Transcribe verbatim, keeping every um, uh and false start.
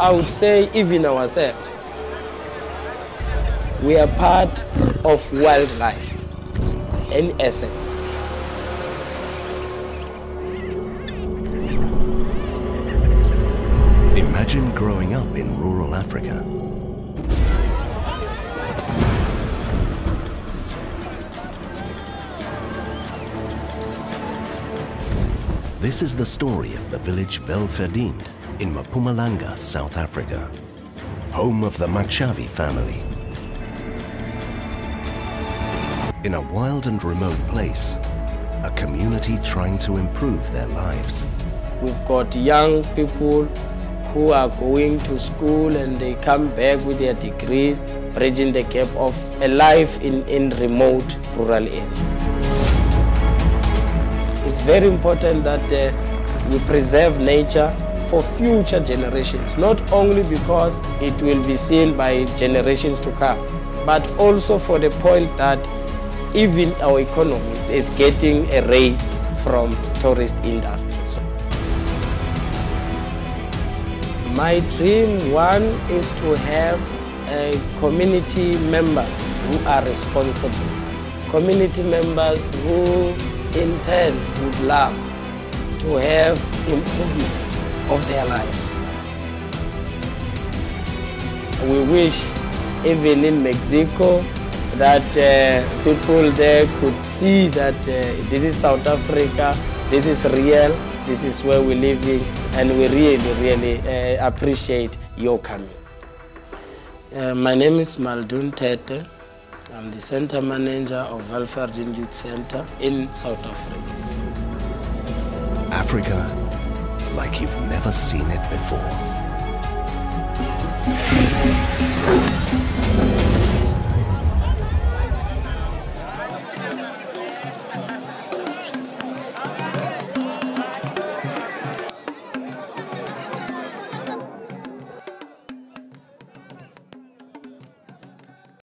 I would say even ourselves, we are part of wildlife in essence. Imagine growing up in rural Africa. This is the story of the village Welverdiend in Mpumalanga, South Africa, home of the Machavi family. In a wild and remote place, a community trying to improve their lives. We've got young people who are going to school and they come back with their degrees, bridging the gap of a life in, in remote rural areas. It's very important that uh, we preserve nature for future generations, not only because it will be seen by generations to come, but also for the point that even our economy is getting a raise from tourist industries. My dream one is to have uh, community members who are responsible, community members who in turn would love to have improvement of their lives. We wish even in Mexico that uh, people there could see that uh, this is South Africa, this is real, this is where we're living, and we really, really uh, appreciate your coming. Uh, my name is Maldun Tete. I'm the center manager of Welverdiend Youth Center in South Africa. Africa, like you've never seen it before.